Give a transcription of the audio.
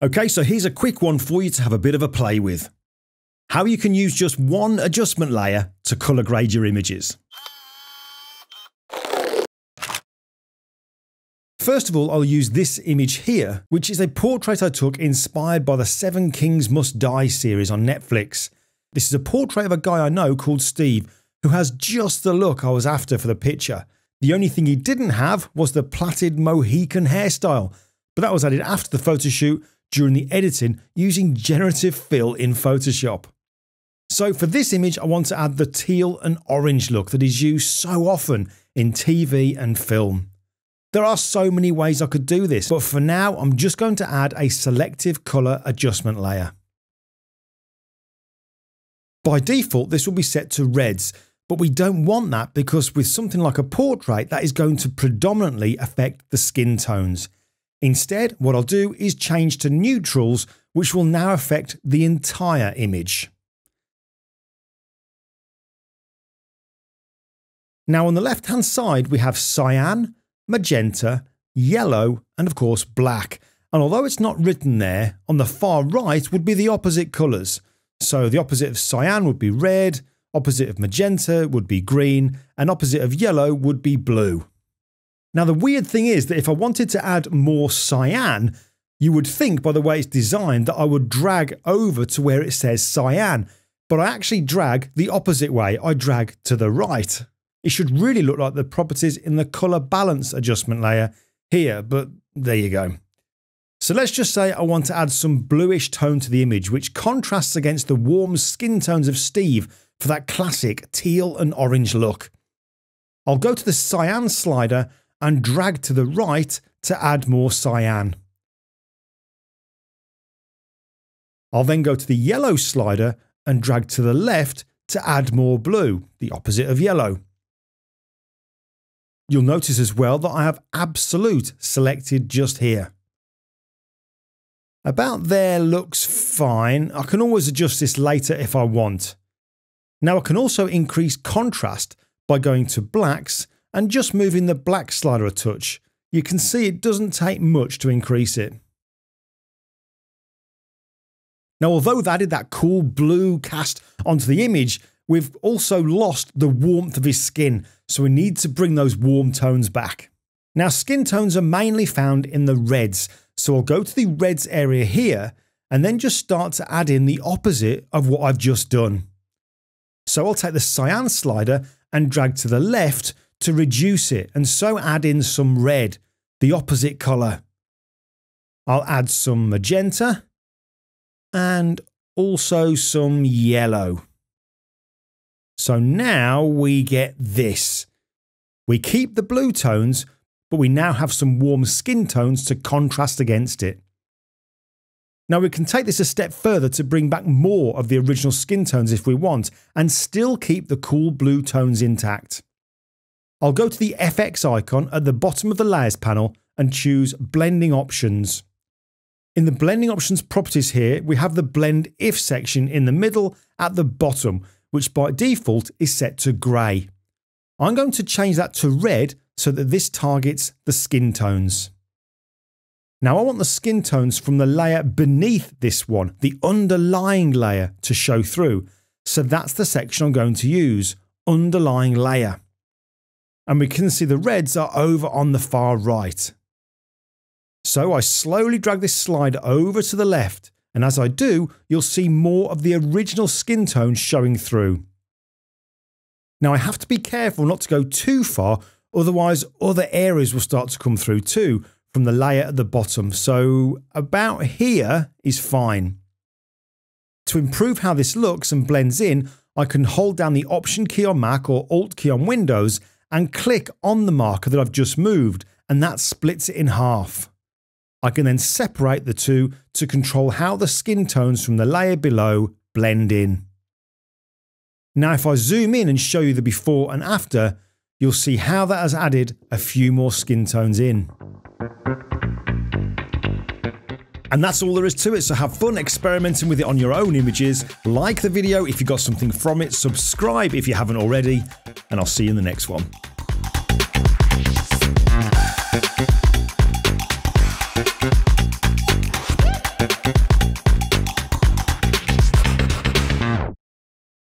Okay, so here's a quick one for you to have a bit of a play with. How you can use just one adjustment layer to color grade your images. First of all, I'll use this image here, which is a portrait I took inspired by the Seven Kings Must Die series on Netflix. This is a portrait of a guy I know called Steve, who has just the look I was after for the picture. The only thing he didn't have was the plaited Mohican hairstyle, but that was added after the photo shoot during the editing using generative fill in Photoshop. So for this image, I want to add the teal and orange look that is used so often in TV and film. There are so many ways I could do this, but for now, I'm just going to add a selective color adjustment layer. By default, this will be set to reds, but we don't want that because with something like a portrait, that is going to predominantly affect the skin tones. Instead, what I'll do is change to neutrals, which will now affect the entire image. Now on the left-hand side, we have cyan, magenta, yellow, and of course black. And although it's not written there, on the far right would be the opposite colours. So the opposite of cyan would be red, opposite of magenta would be green, and opposite of yellow would be blue. Now the weird thing is that if I wanted to add more cyan, you would think by the way it's designed that I would drag over to where it says cyan, but I actually drag the opposite way, I drag to the right. It should really look like the properties in the color balance adjustment layer here, but there you go. So let's just say I want to add some bluish tone to the image, which contrasts against the warm skin tones of Steve for that classic teal and orange look. I'll go to the cyan slider and drag to the right to add more cyan. I'll then go to the yellow slider and drag to the left to add more blue, the opposite of yellow. You'll notice as well that I have absolute selected just here. About there looks fine. I can always adjust this later if I want. Now I can also increase contrast by going to blacks and just moving the black slider a touch. You can see it doesn't take much to increase it. Now although we've added that cool blue cast onto the image, we've also lost the warmth of his skin. So we need to bring those warm tones back. Now skin tones are mainly found in the reds. So I'll go to the reds area here and then just start to add in the opposite of what I've just done. So I'll take the cyan slider and drag to the left to reduce it and so add in some red, the opposite color. I'll add some magenta and also some yellow. So now we get this. We keep the blue tones, but we now have some warm skin tones to contrast against it. Now we can take this a step further to bring back more of the original skin tones if we want, and still keep the cool blue tones intact. I'll go to the FX icon at the bottom of the layers panel and choose blending options. In the blending options properties here, we have the blend if section in the middle at the bottom, which by default is set to grey. I'm going to change that to red so that this targets the skin tones. Now I want the skin tones from the layer beneath this one, the underlying layer, to show through. So that's the section I'm going to use, underlying layer. And we can see the reds are over on the far right. So I slowly drag this slider over to the left. And as I do, you'll see more of the original skin tone showing through. Now I have to be careful not to go too far, otherwise other areas will start to come through too, from the layer at the bottom. So about here is fine. To improve how this looks and blends in, I can hold down the Option key on Mac or Alt key on Windows and click on the marker that I've just moved, and that splits it in half. I can then separate the two to control how the skin tones from the layer below blend in. Now if I zoom in and show you the before and after, you'll see how that has added a few more skin tones in. And that's all there is to it, so have fun experimenting with it on your own images. Like the video if you got something from it, subscribe if you haven't already, and I'll see you in the next one.